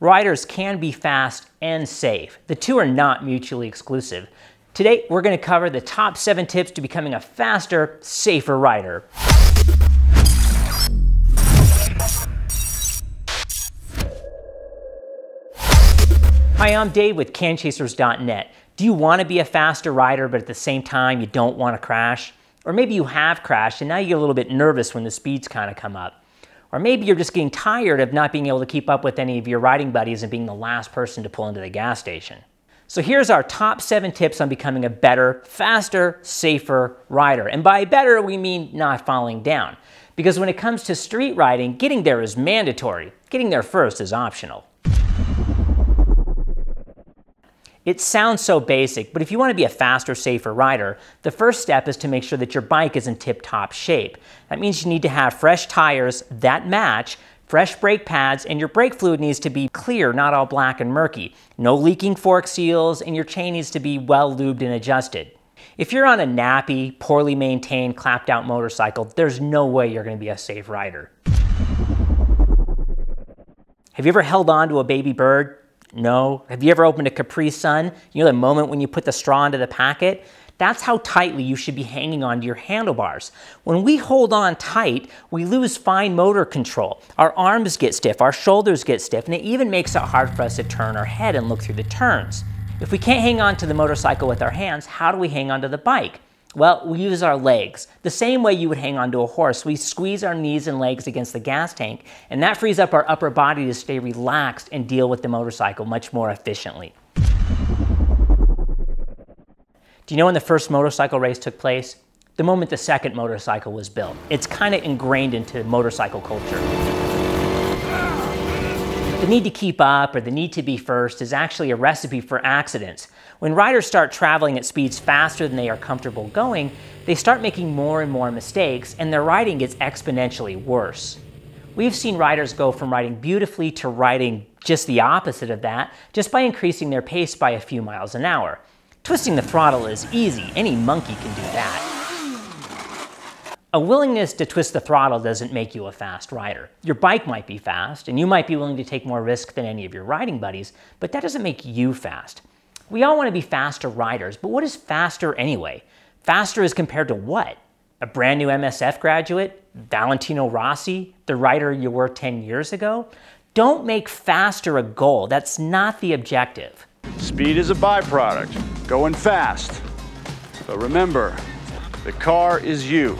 Riders can be fast and safe. The two are not mutually exclusive. Today, we're going to cover the top 7 tips to becoming a faster, safer rider. Hi, I'm Dave with CanyonChasers.net. Do you want to be a faster rider, but at the same time, you don't want to crash? Or maybe you have crashed and now you get a little bit nervous when the speeds kind of come up. Or maybe you're just getting tired of not being able to keep up with any of your riding buddies and being the last person to pull into the gas station. So here's our top 7 tips on becoming a better, faster, safer rider. And by better, we mean not falling down. Because when it comes to street riding, getting there is mandatory. Getting there first is optional. It sounds so basic, but if you want to be a faster, safer rider, the first step is to make sure that your bike is in tip-top shape. That means you need to have fresh tires that match, fresh brake pads, and your brake fluid needs to be clear, not all black and murky. No leaking fork seals, and your chain needs to be well lubed and adjusted. If you're on a nappy, poorly maintained, clapped-out motorcycle, there's no way you're going to be a safe rider. Have you ever held on to a baby bird? No. Have you ever opened a Capri Sun? You know the moment when you put the straw into the packet? That's how tightly you should be hanging on to your handlebars. When we hold on tight, we lose fine motor control. Our arms get stiff, our shoulders get stiff, and it even makes it hard for us to turn our head and look through the turns. If we can't hang on to the motorcycle with our hands, how do we hang on to the bike? Well, we use our legs. The same way you would hang onto a horse, we squeeze our knees and legs against the gas tank, and that frees up our upper body to stay relaxed and deal with the motorcycle much more efficiently. Do you know when the first motorcycle race took place? The moment the second motorcycle was built. It's kind of ingrained into motorcycle culture. The need to keep up or the need to be first is actually a recipe for accidents. When riders start traveling at speeds faster than they are comfortable going, they start making more and more mistakes and their riding gets exponentially worse. We've seen riders go from riding beautifully to riding just the opposite of that just by increasing their pace by a few miles an hour. Twisting the throttle is easy, any monkey can do that. A willingness to twist the throttle doesn't make you a fast rider. Your bike might be fast, and you might be willing to take more risk than any of your riding buddies, but that doesn't make you fast. We all want to be faster riders, but what is faster anyway? Faster is compared to what? A brand new MSF graduate? Valentino Rossi? The rider you were 10 years ago? Don't make faster a goal. That's not the objective. Speed is a byproduct. Going fast. So remember, the car is you.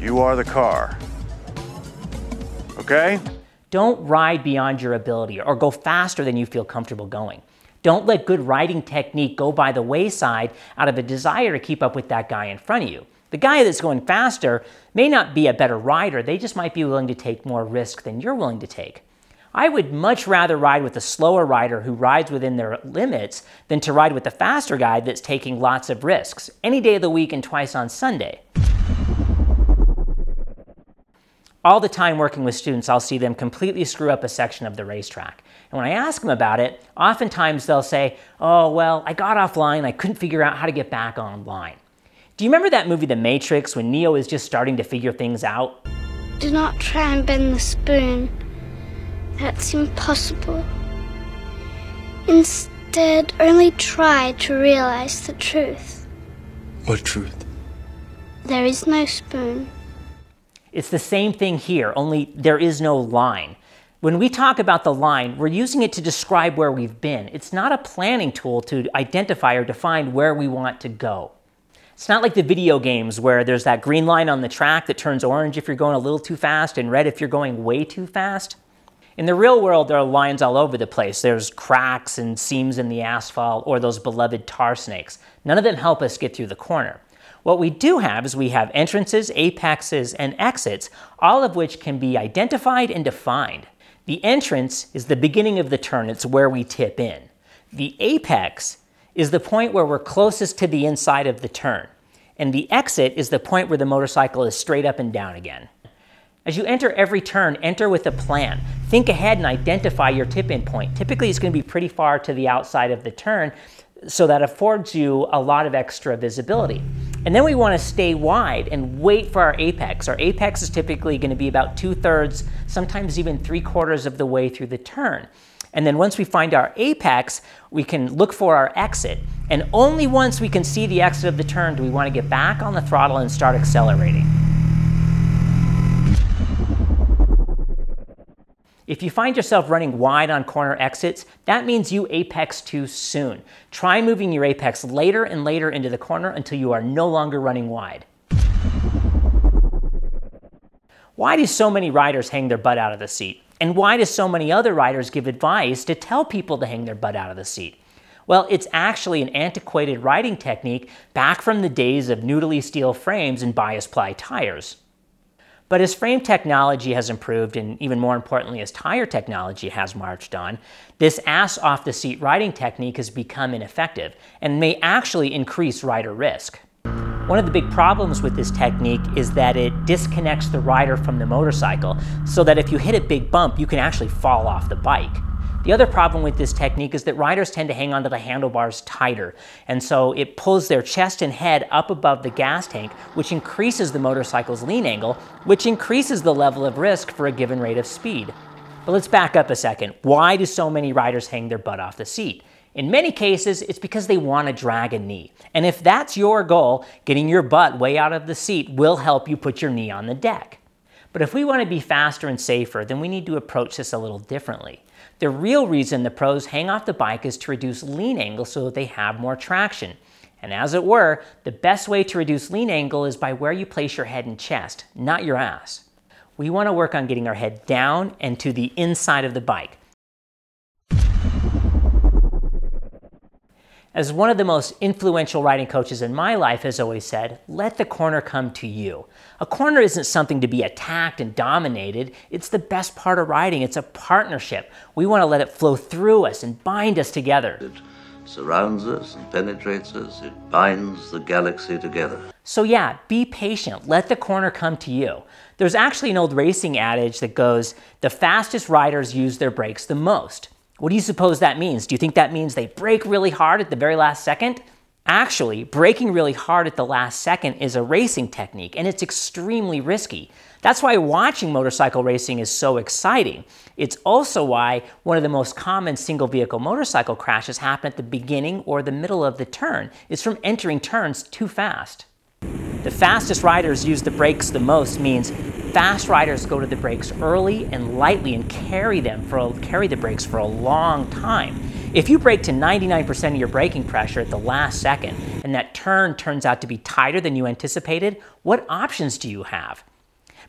You are the car, okay? Don't ride beyond your ability or go faster than you feel comfortable going. Don't let good riding technique go by the wayside out of a desire to keep up with that guy in front of you. The guy that's going faster may not be a better rider, they just might be willing to take more risk than you're willing to take. I would much rather ride with a slower rider who rides within their limits than to ride with a faster guy that's taking lots of risks, any day of the week and twice on Sunday. All the time working with students, I'll see them completely screw up a section of the racetrack. And when I ask them about it, oftentimes they'll say, oh, well, I got offline, I couldn't figure out how to get back online. Do you remember that movie, The Matrix, when Neo is just starting to figure things out? Do not try and bend the spoon. That's impossible. Instead, only try to realize the truth. What truth? There is no spoon. It's the same thing here, only there is no line. When we talk about the line, we're using it to describe where we've been. It's not a planning tool to identify or define where we want to go. It's not like the video games where there's that green line on the track that turns orange if you're going a little too fast and red if you're going way too fast. In the real world, there are lines all over the place. There's cracks and seams in the asphalt or those beloved tar snakes. None of them help us get through the corner. What we do have is we have entrances, apexes, and exits, all of which can be identified and defined. The entrance is the beginning of the turn. It's where we tip in. The apex is the point where we're closest to the inside of the turn. And the exit is the point where the motorcycle is straight up and down again. As you enter every turn, enter with a plan. Think ahead and identify your tip-in point. Typically, it's going to be pretty far to the outside of the turn, so that affords you a lot of extra visibility. And then we want to stay wide and wait for our apex. Our apex is typically going to be about 2/3, sometimes even 3/4 of the way through the turn. And then once we find our apex, we can look for our exit. And only once we can see the exit of the turn do we want to get back on the throttle and start accelerating. If you find yourself running wide on corner exits, that means you apex too soon. Try moving your apex later and later into the corner until you are no longer running wide. Why do so many riders hang their butt out of the seat? And why do so many other riders give advice to tell people to hang their butt out of the seat? Well, it's actually an antiquated riding technique back from the days of noodley steel frames and bias-ply tires. But as frame technology has improved, and even more importantly, as tire technology has marched on, this ass-off-the-seat riding technique has become ineffective and may actually increase rider risk. One of the big problems with this technique is that it disconnects the rider from the motorcycle, so that if you hit a big bump, you can actually fall off the bike. The other problem with this technique is that riders tend to hang onto the handlebars tighter, and so it pulls their chest and head up above the gas tank, which increases the motorcycle's lean angle, which increases the level of risk for a given rate of speed. But let's back up a second. Why do so many riders hang their butt off the seat? In many cases, it's because they want to drag a knee. And if that's your goal, getting your butt way out of the seat will help you put your knee on the deck. But if we want to be faster and safer, then we need to approach this a little differently. The real reason the pros hang off the bike is to reduce lean angle so that they have more traction. And as it were, the best way to reduce lean angle is by where you place your head and chest, not your ass. We want to work on getting our head down and to the inside of the bike. As one of the most influential riding coaches in my life has always said, let the corner come to you. A corner isn't something to be attacked and dominated. It's the best part of riding. It's a partnership. We want to let it flow through us and bind us together. It surrounds us and penetrates us. It binds the galaxy together. So yeah, be patient. Let the corner come to you. There's actually an old racing adage that goes, the fastest riders use their brakes the most. What do you suppose that means? Do you think that means they brake really hard at the very last second? Actually, braking really hard at the last second is a racing technique, and it's extremely risky. That's why watching motorcycle racing is so exciting. It's also why one of the most common single-vehicle motorcycle crashes happen at the beginning or the middle of the turn. It's from entering turns too fast. The fastest riders use the brakes the most means fast riders go to the brakes early and lightly and carry the brakes for a long time. If you brake to 99% of your braking pressure at the last second and that turn turns out to be tighter than you anticipated, what options do you have?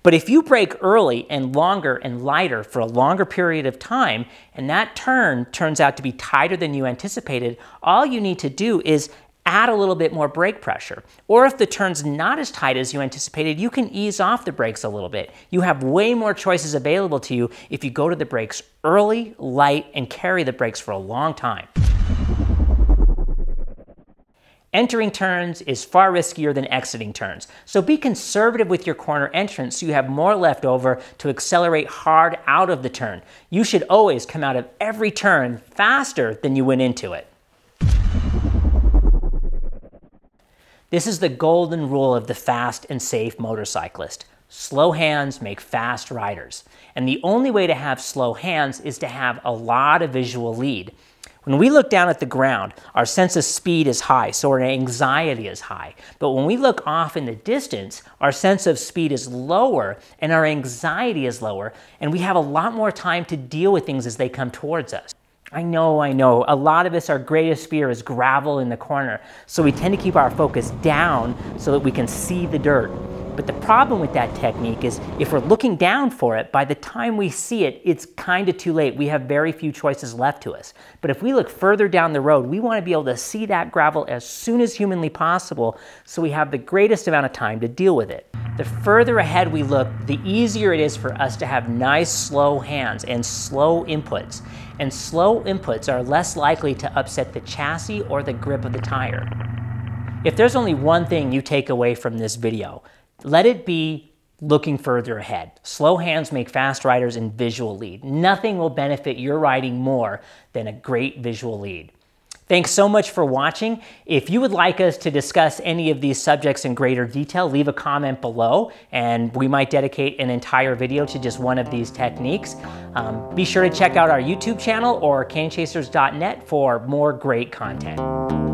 But if you brake early and longer and lighter for a longer period of time and that turn turns out to be tighter than you anticipated, all you need to do is add a little bit more brake pressure. Or if the turn's not as tight as you anticipated, you can ease off the brakes a little bit. You have way more choices available to you if you go to the brakes early, light, and carry the brakes for a long time. Entering turns is far riskier than exiting turns, so be conservative with your corner entrance so you have more left over to accelerate hard out of the turn. You should always come out of every turn faster than you went into it. This is the golden rule of the fast and safe motorcyclist. Slow hands make fast riders. And the only way to have slow hands is to have a lot of visual lead. When we look down at the ground, our sense of speed is high, so our anxiety is high. But when we look off in the distance, our sense of speed is lower and our anxiety is lower, and we have a lot more time to deal with things as they come towards us. I know, a lot of us, our greatest fear is gravel in the corner, so we tend to keep our focus down so that we can see the dirt. But the problem with that technique is if we're looking down for it, by the time we see it, it's kind of too late. We have very few choices left to us. But if we look further down the road, we want to be able to see that gravel as soon as humanly possible so we have the greatest amount of time to deal with it. The further ahead we look, the easier it is for us to have nice slow hands and slow inputs. And slow inputs are less likely to upset the chassis or the grip of the tire. If there's only one thing you take away from this video, let it be looking further ahead. Slow hands make fast riders and visual lead. Nothing will benefit your riding more than a great visual lead. Thanks so much for watching. If you would like us to discuss any of these subjects in greater detail, leave a comment below and we might dedicate an entire video to just one of these techniques. Be sure to check out our YouTube channel or CanyonChasers.net for more great content.